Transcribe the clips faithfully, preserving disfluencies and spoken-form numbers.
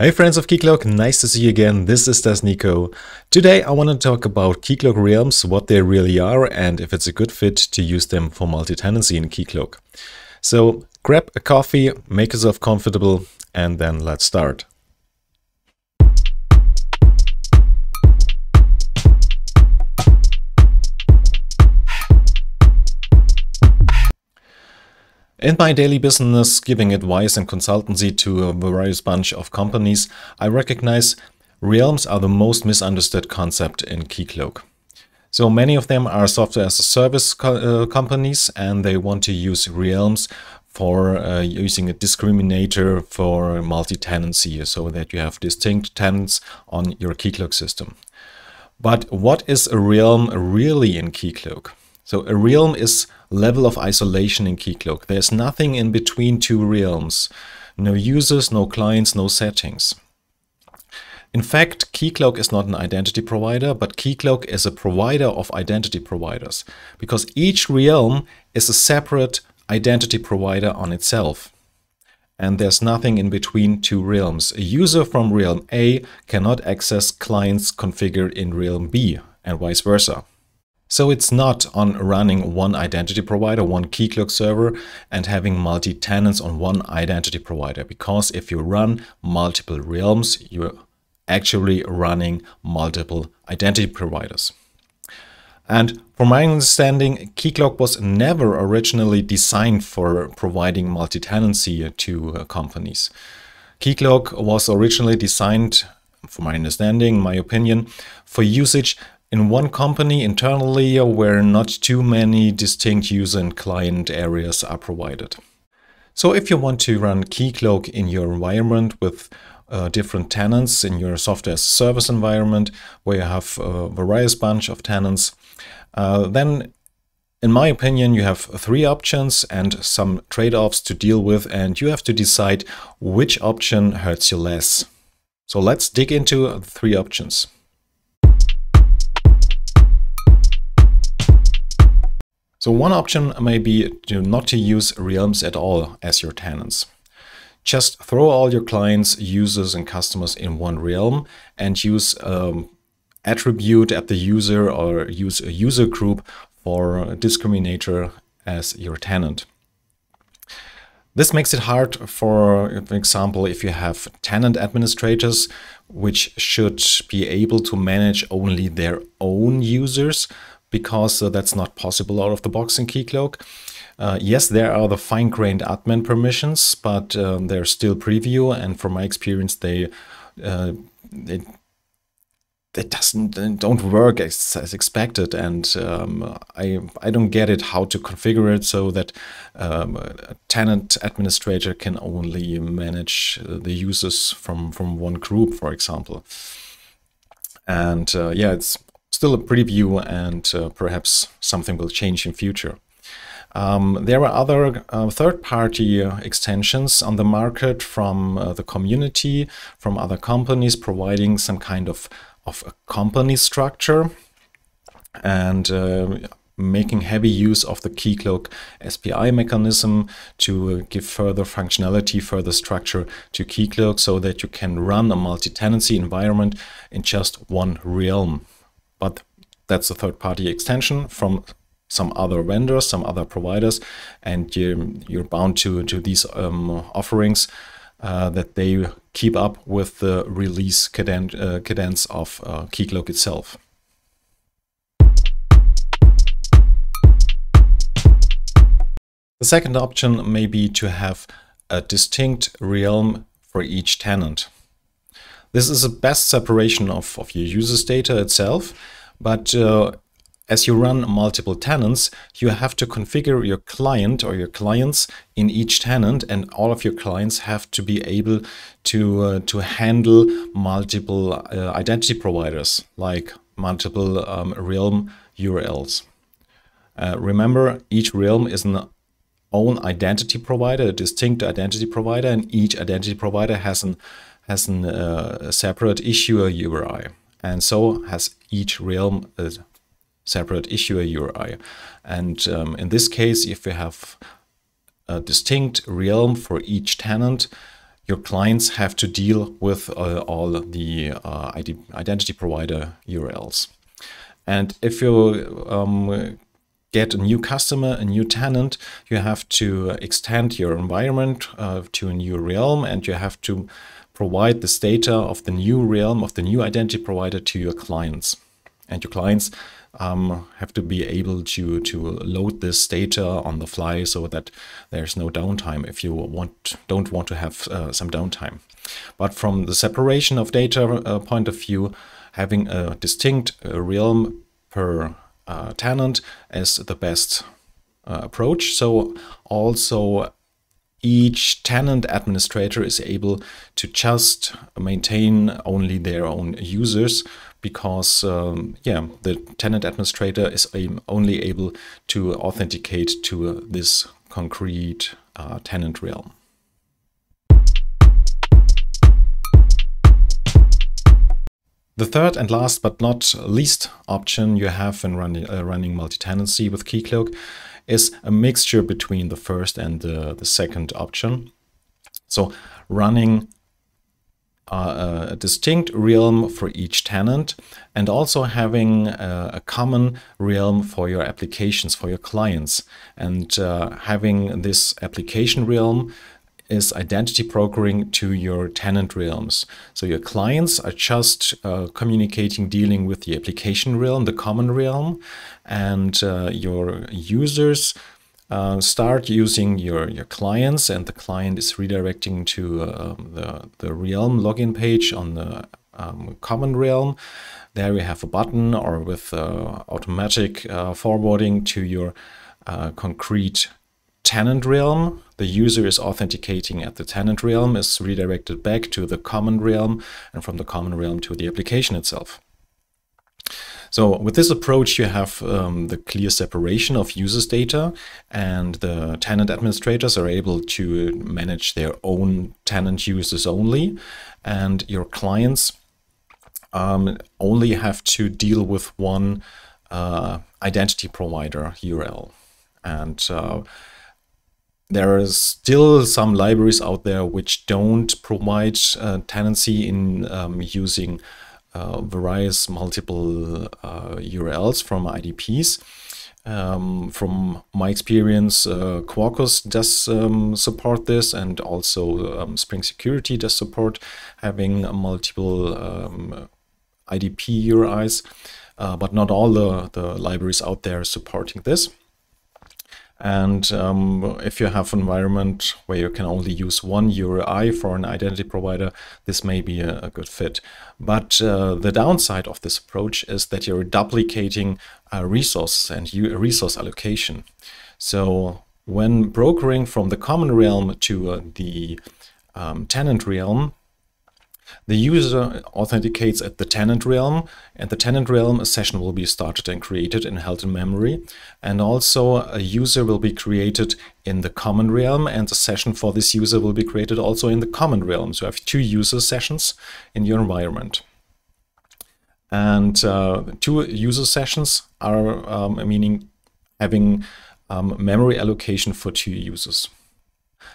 Hey friends of Keycloak, nice to see you again. This is Das Nico. Today I want to talk about Keycloak Realms, what they really are and if it's a good fit to use them for multi-tenancy in Keycloak. So grab a coffee, make yourself comfortable and then let's start. In my daily business, giving advice and consultancy to a various bunch of companies, I recognize Realms are the most misunderstood concept in Keycloak. So many of them are software as a service co uh, companies and they want to use Realms for uh, using a discriminator for multi-tenancy so that you have distinct tenants on your Keycloak system. But what is a Realm really in Keycloak? So a realm is level of isolation in Keycloak. There's nothing in between two realms. No users, no clients, no settings. In fact, Keycloak is not an identity provider, but Keycloak is a provider of identity providers because each realm is a separate identity provider on itself. And there's nothing in between two realms. A user from realm A cannot access clients configured in realm B and vice versa. So it's not on running one identity provider, one Keycloak server and having multi-tenants on one identity provider, because if you run multiple realms, you're actually running multiple identity providers. And from my understanding, Keycloak was never originally designed for providing multi-tenancy to uh, companies. Keycloak was originally designed, from my understanding, my opinion, for usage in one company internally where not too many distinct user and client areas are provided. So if you want to run Keycloak in your environment with uh, different tenants in your software as a service environment where you have a various bunch of tenants, uh, then in my opinion you have three options and some trade-offs to deal with and you have to decide which option hurts you less. So let's dig into the three options. So one option may be to not to use realms at all as your tenants. Just throw all your clients, users and customers in one realm and use um, attribute at the user or use a user group for a discriminator as your tenant. This makes it hard, for, for example, if you have tenant administrators which should be able to manage only their own users, because uh, that's not possible out of the box in Keycloak. Uh, yes, there are the fine-grained admin permissions, but um, they're still preview, and from my experience, they uh, it, it doesn't it don't work as, as expected, and um, I I don't get it how to configure it so that um, a tenant administrator can only manage the users from from one group, for example. And uh, yeah, it's still a preview and uh, perhaps something will change in future. Um, there are other uh, third-party uh, extensions on the market from uh, the community, from other companies providing some kind of, of a company structure and uh, making heavy use of the Keycloak S P I mechanism to give further functionality, further structure to Keycloak so that you can run a multi-tenancy environment in just one realm. But that's a third-party extension from some other vendors, some other providers, and you, you're bound to, to these um, offerings uh, that they keep up with the release cadence, uh, cadence of uh, Keycloak itself. The second option may be to have a distinct realm for each tenant. This is the best separation of, of your users' data itself, but uh, as you run multiple tenants, you have to configure your client or your clients in each tenant, and all of your clients have to be able to, uh, to handle multiple uh, identity providers, like multiple um, realm U R Ls. Uh, remember, each realm is an own identity provider, a distinct identity provider, and each identity provider has an has an, uh, a separate issuer U R I, and so has each realm a separate issuer U R I. And um, in this case, if we have a distinct realm for each tenant, your clients have to deal with uh, all the uh, I D identity provider U R Ls. And if you um, get a new customer, a new tenant, you have to extend your environment uh, to a new realm, and you have to provide this data of the new realm, of the new identity provider to your clients. And your clients um, have to be able to, to load this data on the fly so that there's no downtime if you want don't want to have uh, some downtime. But from the separation of data uh, point of view, having a distinct uh, realm per Uh, tenant is the best uh, approach. So also each tenant administrator is able to just maintain only their own users, because um, yeah, the tenant administrator is only able to authenticate to this concrete uh, tenant realm. The third and last but not least option you have when running, uh, running multi-tenancy with Keycloak is a mixture between the first and the, the second option. So running uh, a distinct realm for each tenant, and also having a, a common realm for your applications, for your clients, and uh, having this application realm is identity brokering to your tenant realms. So your clients are just uh, communicating, dealing with the application realm, the common realm, and uh, your users uh, start using your, your clients, and the client is redirecting to uh, the, the realm login page on the um, common realm. There we have a button, or with uh, automatic uh, forwarding to your uh, concrete tenant realm. The user is authenticating at the tenant realm, is redirected back to the common realm, and from the common realm to the application itself. So with this approach, you have um, the clear separation of users' data, and the tenant administrators are able to manage their own tenant users only, and your clients um, only have to deal with one uh, identity provider U R L. And uh, there are still some libraries out there which don't provide uh, tenancy in um, using uh, various multiple uh, U R Ls from I D Ps. Um, from my experience, uh, Quarkus does um, support this, and also um, Spring Security does support having multiple um, I D P U R Is, uh, but not all the, the libraries out there supporting this. And um, if you have an environment where you can only use one U R I for an identity provider, this may be a, a good fit. But uh, the downside of this approach is that you're duplicating uh, resources and resource allocation. So when brokering from the common realm to uh, the um, tenant realm, the user authenticates at the tenant realm. At the tenant realm, a session will be started and created and held in memory. And also a user will be created in the common realm, and a session for this user will be created also in the common realm. So you have two user sessions in your environment. And uh, two user sessions are um, meaning having um, memory allocation for two users.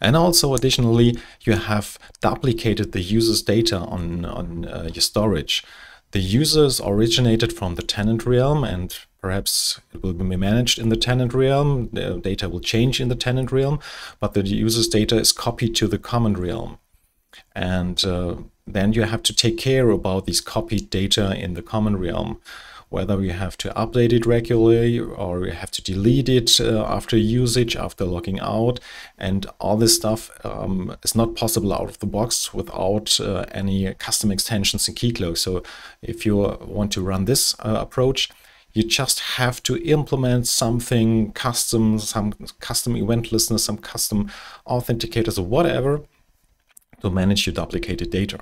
And also, additionally, you have duplicated the user's data on, on uh, your storage. The users originated from the tenant realm, and perhaps it will be managed in the tenant realm. The data will change in the tenant realm, but the user's data is copied to the common realm. And uh, then you have to take care about these copied data in the common realm, whether you have to update it regularly, or you have to delete it uh, after usage, after logging out, and all this stuff um, is not possible out of the box without uh, any custom extensions in Keycloak. So if you want to run this uh, approach, you just have to implement something custom, some custom event listener, some custom authenticators, or whatever, to manage your duplicated data.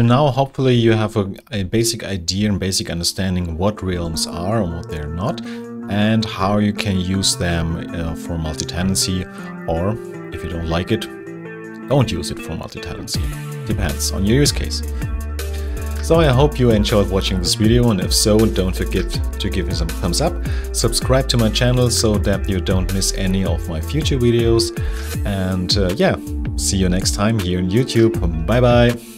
So now hopefully you have a, a basic idea and basic understanding what realms are and what they're not, and how you can use them uh, for multi-tenancy, or if you don't like it, don't use it for multi-tenancy. Depends on your use case. So I hope you enjoyed watching this video, and if so, don't forget to give me some thumbs up, subscribe to my channel so that you don't miss any of my future videos, and uh, yeah, see you next time here on YouTube. Bye bye!